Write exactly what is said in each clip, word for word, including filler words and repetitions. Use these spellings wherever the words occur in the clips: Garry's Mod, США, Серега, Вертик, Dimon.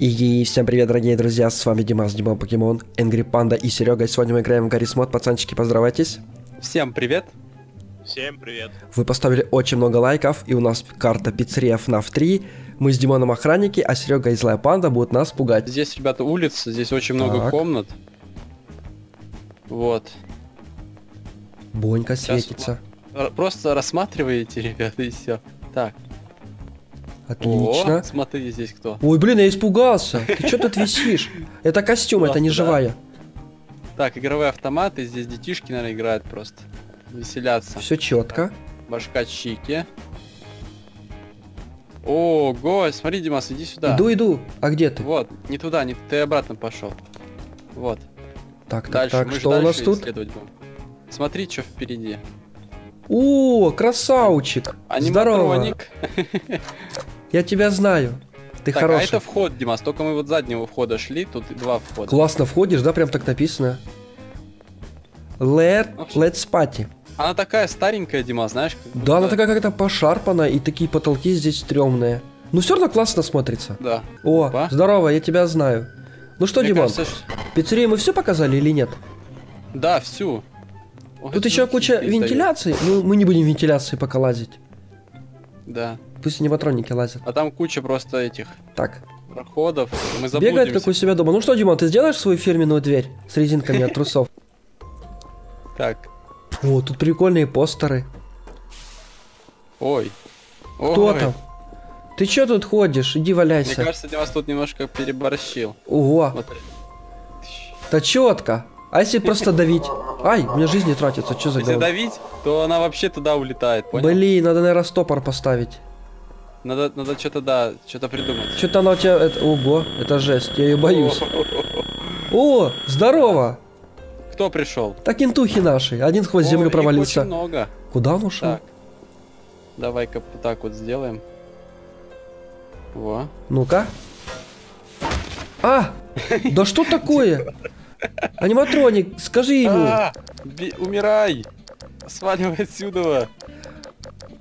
И всем привет, дорогие друзья, с вами Димас, Димон, Покемон, Энгри Панда и Серега. Сегодня мы играем в Garry's Mod. Пацанчики, поздравайтесь. Всем привет. Всем привет. Вы поставили очень много лайков, и у нас карта пиццерия эф наф три. Мы с Димоном охранники, а Серега и Злая Панда будут нас пугать. Здесь, ребята, улица, здесь очень так. много комнат. Вот. Бонька сейчас светится. Просто рассматриваете, ребята, и все. Так. Отлично. О, смотри, здесь кто. Ой, блин, я испугался. Ты что тут висишь? Это костюм, это не живая. Так, игровые автоматы. Здесь детишки, наверное, играют просто. Веселятся. Все четко. Башка чики. Ого, смотри, Димас, иди сюда. Иду, иду. А где ты? Вот, не туда, не ты обратно пошел. Вот. Так, так, так. Что у нас тут? Смотри, что впереди. О, красавчик! Здорово! Я тебя знаю. Ты так, хороший. А это вход, Димас. Только мы вот заднего входа шли, тут два входа. Классно входишь, да? Прям так написано. Let, let's party. Она такая старенькая, Димас, знаешь? Как да, она такая как-то пошарпанная, и такие потолки здесь стрёмные. Но все равно классно смотрится. Да. О, Опа. здорово, я тебя знаю. Ну что, Диман, кажется, пиццерию мы все показали или нет? Да, всю. Тут еще куча вентиляций, ну мы не будем вентиляции пока лазить. Да. Пусть аниматроники лазят. А там куча просто этих так. проходов. Мы Бегает как у себя дома. Ну что, Димон, ты сделаешь свою фирменную дверь с резинками от трусов? Так. О, тут прикольные постеры. Ой. Кто Ой. там? Ты че тут ходишь? Иди валяйся. Мне кажется, Димас тут немножко переборщил. Ого. Вот. Да четко. А если просто давить? Ай, у меня жизнь не тратится, что за говно? Если давить, то она вообще туда улетает, понял? Блин, надо, наверное, стопор поставить. Надо, надо что-то, да, что-то придумать. Что-то она у тебя... Это... Ого, это жесть, я ее боюсь. О, здорово! Кто пришел? Так интухи наши, один сквозь О, землю провалился. Очень много. Куда он ушел? Давай-ка вот так вот сделаем. Во. Ну-ка. А! Да что такое? Аниматроник, скажи ему. А, умирай. Сваливай отсюда.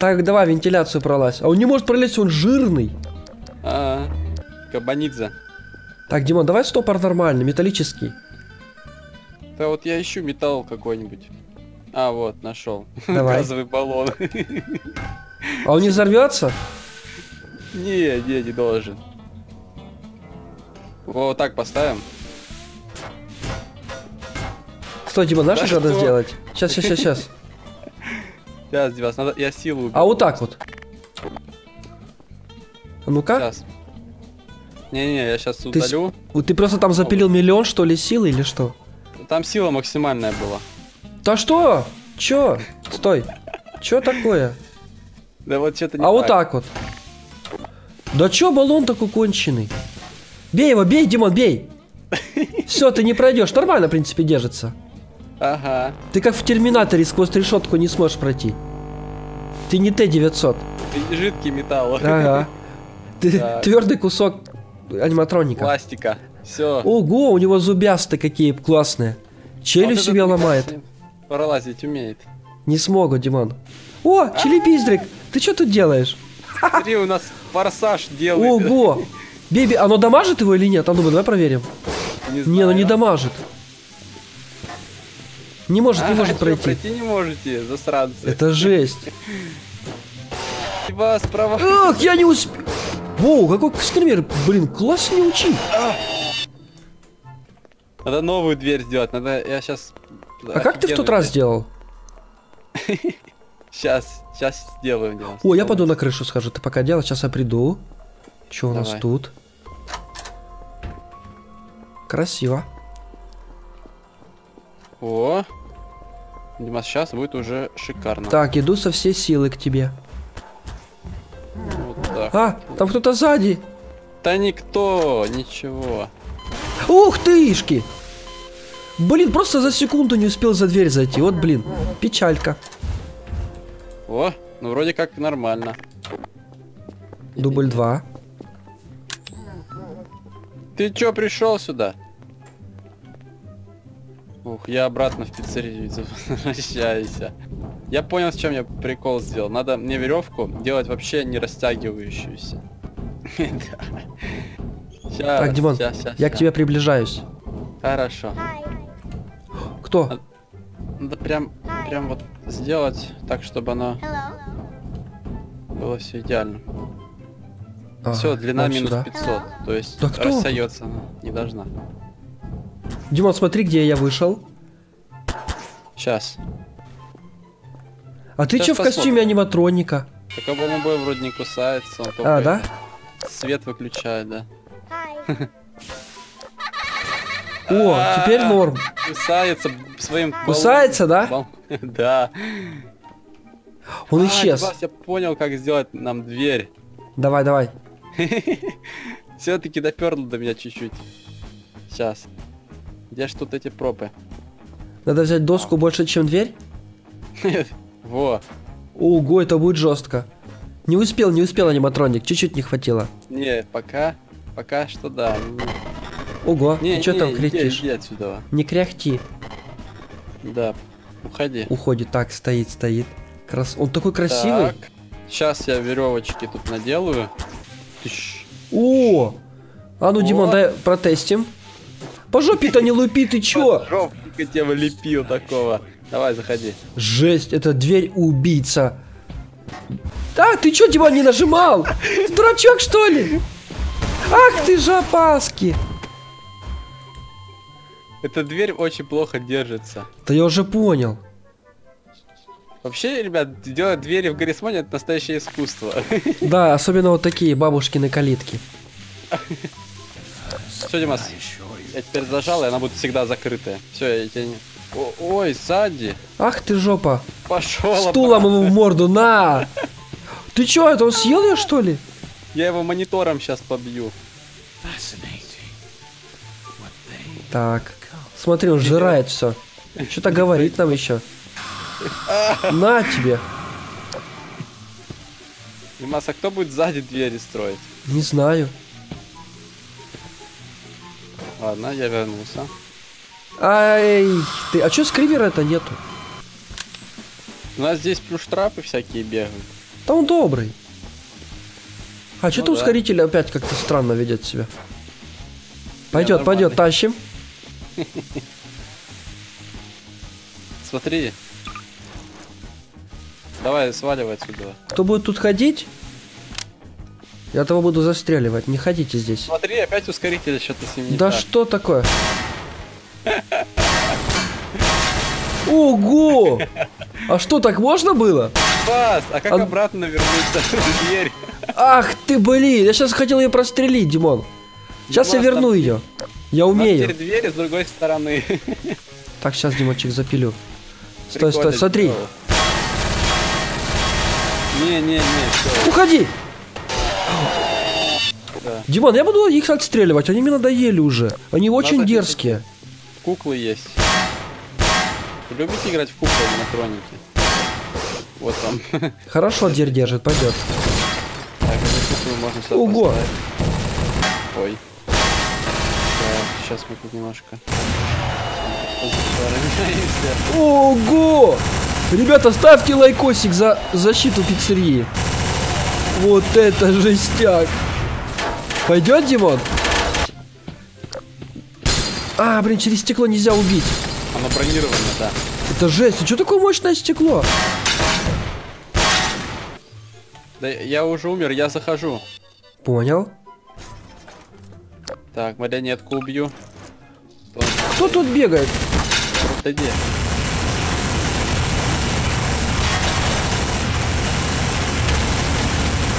Так, давай вентиляцию пролазь. А он не может пролезть, он жирный. А, -а. Кабанидзе. Так, Димон, давай стопор нормальный, металлический. Да вот я ищу металл какой-нибудь. А, вот, нашел. Давай. Газовый баллон. А он не взорвется? Не, не, не должен. Вот так поставим. Что, Дима, знаешь, да что надо сделать? Сейчас, сейчас, сейчас, сейчас. Сейчас, Димас, надо... я силу убью. А вот так вот. Ну-ка. Не-не, я сейчас удалю. Ты... Ты просто там запилил миллион, что ли, силы или что? Там сила максимальная была. Да что? Чё? Стой. Чё такое? Да вот что-то не А так. вот так вот. Да чё баллон такой конченый? Бей его, бей, Димон, бей. Все, ты не пройдешь. Нормально, в принципе, держится. Ага. Ты как в терминаторе сквозь решетку не сможешь пройти. Ты не Т девятьсот. Ты жидкий металл. Ага. Ты так. твердый кусок аниматроника. Пластика. Все. Ого, у него зубясты какие классные. Челюсть себе ломает. Пролазить умеет. Не смогу, Димон. О, челепиздрик. Ты что тут делаешь? Смотри, у нас форсаж делает. Ого. Беби, оно дамажит его или нет? А ну, давай проверим. Не, знаю, не, ну не дамажит. Не может, а, не может пройти. Пройти не можете, засранцы. Это жесть. Ах, я не успел. Воу, какой скример. Блин, класс не учи. Надо новую дверь сделать. Надо, я сейчас... А как ты в тот раз сделал? Сейчас, сейчас сделаю. О, я пойду на крышу схожу. Ты пока делай, сейчас я приду. Что у нас тут? Красиво. О, Димас, сейчас будет уже шикарно. Так, иду со всей силы к тебе. Вот так. А, там кто-то сзади. Да никто, ничего. Ух тышки! Блин, просто за секунду не успел за дверь зайти. Вот, блин, печалька. О, ну вроде как нормально. Дубль два. Ты чё пришел сюда? Ух, я обратно в пиццерию возвращаюсь. Я понял, с чем я прикол сделал. Надо мне веревку делать вообще не растягивающуюся. Сейчас, так, Димон, сейчас, сейчас, я сейчас. к тебе приближаюсь. Хорошо. Кто? Надо прям, прям вот сделать так, чтобы оно было все идеально. А, все, длина минус сюда. пятьсот, то есть да рассается она, не должна. Димон, смотри, где я вышел. Сейчас. А ты что в костюме аниматроника? Так обомбой вроде не кусается, он только а, да? свет выключает, да. О, теперь норм. Кусается своим... Кусается, да? Да. Он исчез. Я понял, как сделать нам дверь. Давай, давай. Все-таки доперло до меня чуть-чуть. Сейчас. Где ж тут эти пропы? Надо взять доску больше, чем дверь? Нет. Во. Ого, это будет жестко. Не успел, не успел аниматроник, чуть-чуть не хватило. Не, пока, пока что да. Ого, не, ты что там кричишь? Иди, иди отсюда. Не кряхти. Да, уходи. Уходи, так, стоит, стоит. Крас... Он такой красивый. Так. Сейчас я веревочки тут наделаю. Тыщ. О! А ну, вот. Димон, дай протестим. По жопе-то не лупи, ты чё? Жопника тебя лепил такого. Давай, заходи. Жесть, это дверь-убийца. А, ты чё, Димон, не нажимал? Дурачок, что ли? Ах ты же опаски. Эта дверь очень плохо держится. Да я уже понял. Вообще, ребят, делать двери в Garry's Mod — это настоящее искусство. Да, особенно вот такие бабушкины калитки. Все, Димас, я теперь зажал, и она будет всегда закрытая. Все, я тебя не... О, ой, сзади. Ах ты жопа. Пошел. Стулом ему в морду, на. Ты чё, это он съел ее, что ли? Я его монитором сейчас побью. Так, смотри, он жирает все. Что-то говорит нам еще. На тебе. Димас, а кто будет сзади двери строить? Не знаю. Ладно, я вернулся. Ай, ты, а чё скримера-то нету? У нас здесь плюс трапы всякие бегают. Да он добрый. А ну, что-то да. ускоритель опять как-то странно ведет себя. Пойдет, пойдет, тащим. Смотри. Давай, сваливай отсюда. Кто будет тут ходить? Я того буду застреливать, не ходите здесь. Смотри, опять ускоритель что-то с ним не Да так. что такое? Ого! А что, так можно было? Бас, а как а... обратно вернуться в дверь? Ах ты, блин, я сейчас хотел ее прострелить, Димон. Сейчас Димон, я верну там... ее. Я умею. Теперь двери с другой стороны. Так, сейчас, Димочек, запилю. Стой, стой, смотри. Не-не-не. Уходи! Да. Димон, я буду их отстреливать, они мне надоели уже. Они очень Надо дерзкие. Куклы есть. Вы любите играть в куклы аниматроники? Вот там. Хорошо, дверь держит, пойдет. Так, куклы можно сюда Ого! Поставить. Ой. Так, сейчас мы тут немножко... Ого! Ребята, ставьте лайкосик за защиту пиццерии. Вот это жестяк. Пойдет, Димон? А, блин, через стекло нельзя убить. Оно бронировано, да. Это жесть. А что такое мощное стекло? Да я уже умер, я захожу. Понял. Так, марионетку убью. Кто, Кто тут бегает? Вот иди.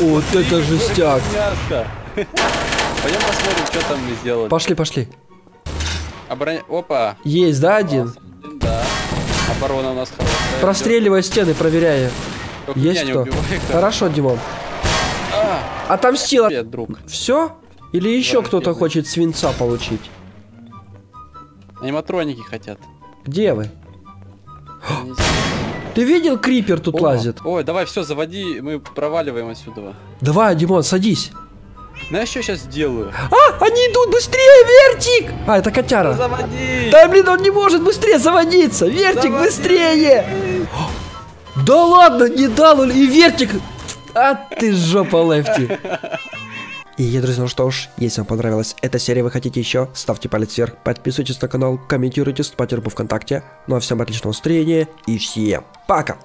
Вот Смотри, это жестяк. Пойдем посмотрим, что там мы сделали. Пошли, пошли. Оброн... Опа. Есть, да, один? Да. Оборона у нас хорошая. Простреливай стены, проверяя. Только Есть кто? Убивай, кто? Хорошо, Димон. А, Отомстила. Привет, друг. Все? Или еще кто-то хочет свинца получить? Аниматроники хотят. Где вы? Ты видел, крипер тут О, лазит? Ой, давай, все, заводи, мы проваливаем отсюда. Давай, Димон, садись. Знаешь, что я сейчас сделаю? А, они идут, быстрее, Вертик! А, это котяра. Ну, заводи! Да, блин, он не может быстрее заводиться! Вертик, заводи! Быстрее! Да ладно, не дал, и Вертик... А ты жопа, Лефти. И, друзья, ну что ж, если вам понравилась эта серия, вы хотите еще, ставьте палец вверх, подписывайтесь на канал, комментируйте, вступайте в группу ВКонтакте. Ну а всем отличного настроения и всем пока!